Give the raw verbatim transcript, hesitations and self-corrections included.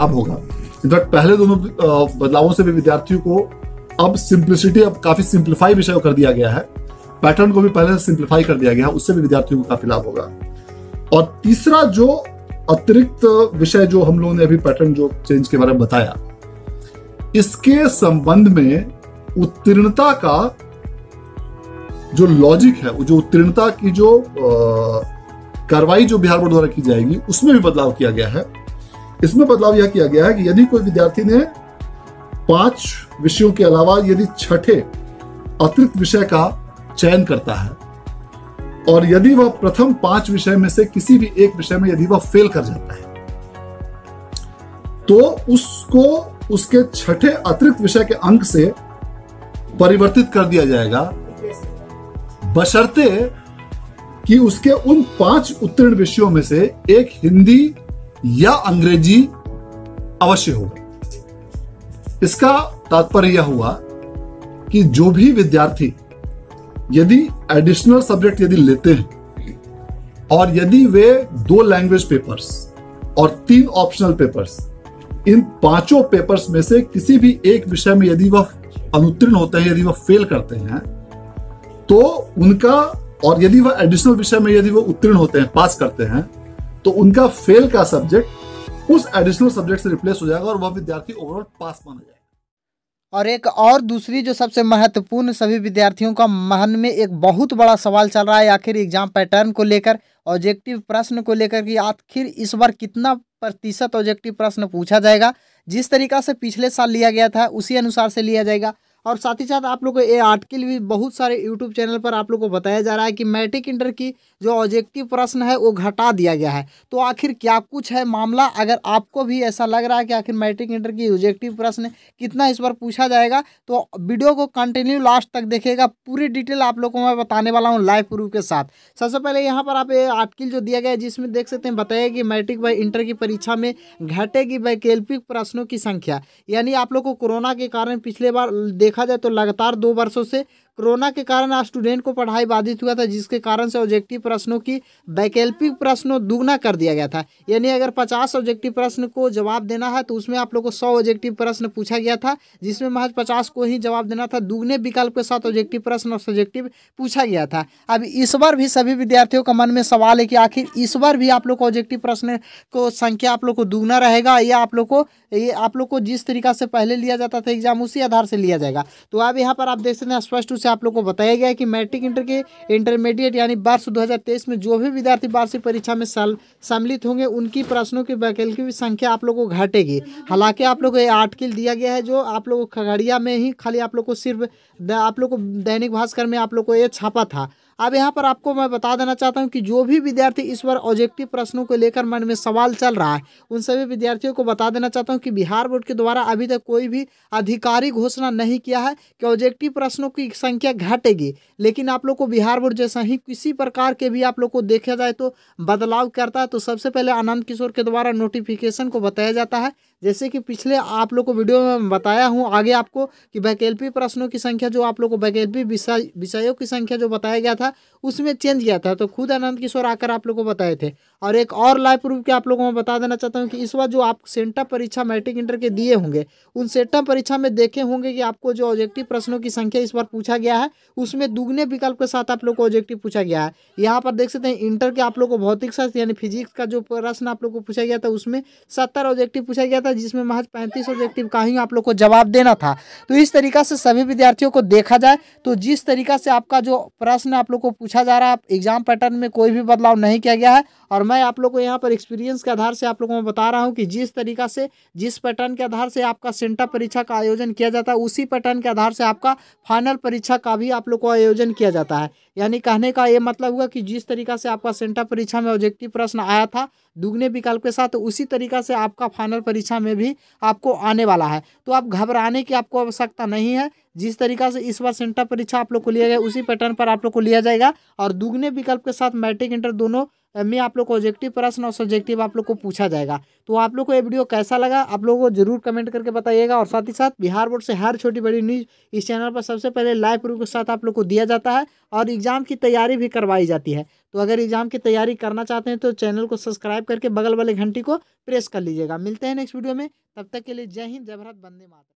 अब होगा। इनफैक्ट पहले दोनों बदलावों से भी विद्यार्थियों को अब सिंप्लिसिटी अब काफी सिंप्लीफाई विषय को कर दिया गया है, पैटर्न को भी पहले से सिंप्लीफाई कर दिया गया है, उससे भी विद्यार्थियों को काफी लाभ होगा। और तीसरा जो अतिरिक्त विषय जो हम लोगों ने अभी पैटर्न जो चेंज के बारे में बताया, इसके संबंध में उत्तीर्णता का जो लॉजिक है, जो उत्तीर्णता की जो कार्रवाई जो बिहार बोर्ड द्वारा की जाएगी उसमें भी बदलाव किया गया है। इसमें बदलाव यह किया गया है कि यदि कोई विद्यार्थी ने पांच विषयों के अलावा यदि छठे अतिरिक्त विषय का चयन करता है और यदि वह प्रथम पांच विषय में से किसी भी एक विषय में यदि वह फेल कर जाता है तो उसको उसके छठे अतिरिक्त विषय के अंक से परिवर्तित कर दिया जाएगा, बशर्ते कि उसके उन पांच उत्तीर्ण विषयों में से एक हिंदी या अंग्रेजी अवश्य हो। इसका तात्पर्य यह हुआ कि जो भी विद्यार्थी यदि एडिशनल सब्जेक्ट यदि लेते हैं और यदि वे दो लैंग्वेज पेपर्स और तीन ऑप्शनल पेपर्स, इन पांचों पेपर्स में से किसी भी एक विषय में यदि वह अनुत्तीर्ण होते हैं, यदि वह फेल करते हैं तो उनका, और यदि वह एडिशनल विषय में यदि वह उत्तीर्ण होते हैं, पास करते हैं, तो उनका फेल का सब्जेक्ट उस एडिशनल सब्जेक्ट से रिप्लेस हो जाएगा और वह विद्यार्थी ओवरऑल पास माना जाएगा। और एक और दूसरी जो सबसे महत्वपूर्ण, सभी विद्यार्थियों का मन में एक बहुत बड़ा सवाल चल रहा है आखिर एग्जाम पैटर्न को लेकर, ऑब्जेक्टिव प्रश्न को लेकर कि आखिर इस बार कितना प्रतिशत ऑब्जेक्टिव प्रश्न पूछा जाएगा। जिस तरीका से पिछले साल लिया गया था उसी अनुसार से लिया जाएगा। और साथ ही साथ आप लोगों को ये आर्टिकल भी बहुत सारे यूट्यूब चैनल पर आप लोगों को बताया जा रहा है कि मैट्रिक इंटर की जो ऑब्जेक्टिव प्रश्न है वो घटा दिया गया है। तो आखिर क्या कुछ है मामला, अगर आपको भी ऐसा लग रहा है कि आखिर मैट्रिक इंटर की ऑब्जेक्टिव प्रश्न कितना इस बार पूछा जाएगा, तो वीडियो को कंटिन्यू लास्ट तक देखिएगा, पूरी डिटेल आप लोगों को मैं बताने वाला हूँ लाइव प्रूफ के साथ। सबसे पहले यहाँ पर आप आर्टिकल जो दिया गया है जिसमें देख सकते हैं बताया कि मैट्रिक व इंटर की परीक्षा में घटेगी वैकल्पिक प्रश्नों की संख्या, यानी आप लोग को कोरोना के कारण पिछले बार देखा जाए तो लगातार दो वर्षों से कोरोना के कारण स्टूडेंट को पढ़ाई बाधित हुआ था, जिसके कारण से ऑब्जेक्टिव प्रश्नों की वैकल्पिक प्रश्नों दुगना कर दिया गया था। यानी अगर पचास ऑब्जेक्टिव प्रश्न को जवाब देना है तो उसमें आप लोगों को सौ ऑब्जेक्टिव प्रश्न पूछा गया था, जिसमें महज पचास को ही जवाब देना था। दुगने विकल्प के साथ ऑब्जेक्टिव प्रश्न और सब्जेक्टिव पूछा गया था। अब इस बार भी सभी विद्यार्थियों का मन में सवाल है कि आखिर इस बार भी आप लोग को ऑब्जेक्टिव प्रश्न को संख्या आप लोग को दुगना रहेगा या आप लोग को ये आप लोग को जिस तरीका से पहले लिया जाता था एग्जाम उसी आधार से लिया जाएगा। तो अब यहाँ पर आप देख सकते हैं स्पष्ट रूप से आप लोग को बताया गया है कि मैट्रिक इंटर के इंटरमीडिएट यानी वर्ष दो हज़ार तेईस में जो भी विद्यार्थी वार्षिक परीक्षा में सम्मिलित होंगे उनकी प्रश्नों की वैकल्पिक संख्या आप लोग को घटेगी। हालांकि आप लोग को ये आर्टिकल दिया गया है जो आप लोग को खगड़िया में ही खाली आप लोग को सिर्फ आप लोग को दैनिक भास्कर में आप लोग को ये छापा था। अब यहाँ पर आपको मैं बता देना चाहता हूँ कि जो भी विद्यार्थी इस बार ऑब्जेक्टिव प्रश्नों को लेकर मन में सवाल चल रहा है, उन सभी विद्यार्थियों को बता देना चाहता हूँ कि बिहार बोर्ड के द्वारा अभी तक कोई भी आधिकारिक घोषणा नहीं किया है कि ऑब्जेक्टिव प्रश्नों की संख्या घटेगी, लेकिन आप लोग को बिहार बोर्ड जैसा ही किसी प्रकार के भी आप लोग को देखा जाए तो बदलाव करता है तो सबसे पहले आनंद किशोर के द्वारा नोटिफिकेशन को बताया जाता है। जैसे कि पिछले आप लोग को वीडियो में बताया हूँ आगे आपको कि वैकल्पिक प्रश्नों की संख्या जो आप लोग को वैकल्पिक विषय विषयों की संख्या जो बताया गया था उसमें चेंज किया था, तो खुद आनंद किशोर आकर आप लोग को बताए थे। और एक और लाइव प्रूफ के आप लोगों को बता देना चाहता हूँ कि इस बार जो आप सेंटअप परीक्षा मैट्रिक इंटर के दिए होंगे, उन सेंटअप परीक्षा में देखे होंगे कि आपको जो ऑब्जेक्टिव प्रश्नों की संख्या इस बार पूछा गया है उसमें दुगने विकल्प के साथ आप लोग को ऑब्जेक्टिव पूछा गया है। यहाँ पर देख सकते हैं इंटर के आप लोग को भौतिक शास्त्र यानी फिजिक्स का जो प्रश्न आप लोग को पूछा गया था उसमें सत्तर ऑब्जेक्टिव पूछा गया था, जिसमें महज पैंतीस ऑब्जेक्टिव का ही आप लोग को जवाब देना था। तो इस तरीका से सभी विद्यार्थियों को देखा जाए तो जिस तरीका से आपका जो प्रश्न आप लोग को पूछा जा रहा है, एग्जाम पैटर्न में कोई भी बदलाव नहीं किया गया है। और मैं आप लोग को यहाँ पर एक्सपीरियंस के आधार से आप लोगों को बता रहा हूँ कि जिस तरीका से जिस पैटर्न के आधार से आपका सेंटअप परीक्षा का आयोजन किया जाता है, उसी पैटर्न के आधार से आपका फाइनल परीक्षा का भी आप लोग को आयोजन किया जाता है। यानी कहने का ये मतलब हुआ कि जिस तरीका से आपका सेंटअप परीक्षा में ऑब्जेक्टिव प्रश्न आया था दुगने विकल्प के साथ, उसी तरीका से आपका फाइनल परीक्षा में भी आपको आने वाला है। तो आप घबराने की आपको आवश्यकता नहीं है। जिस तरीका से इस बार सेंटर परीक्षा आप लोग को लिया गया उसी पैटर्न पर आप लोग को लिया जाएगा और दुगने विकल्प के साथ मैट्रिक इंटर दोनों में आप लोग को ऑब्जेक्टिव प्रश्न और सब्जेक्टिव आप लोग को पूछा जाएगा। तो आप लोग को ये वीडियो कैसा लगा आप लोगों को जरूर कमेंट करके बताइएगा। और साथ ही साथ बिहार बोर्ड से हर छोटी बड़ी न्यूज़ इस चैनल पर सबसे पहले लाइव प्रूफ के साथ आप लोग को दिया जाता है और एग्जाम की तैयारी भी करवाई जाती है। तो अगर एग्जाम की तैयारी करना चाहते हैं तो चैनल को सब्सक्राइब करके बगल वाले घंटी को प्रेस कर लीजिएगा। मिलते हैं नेक्स्ट वीडियो में, तब तक के लिए जय हिंद, जय भारत, वंदे मातरम।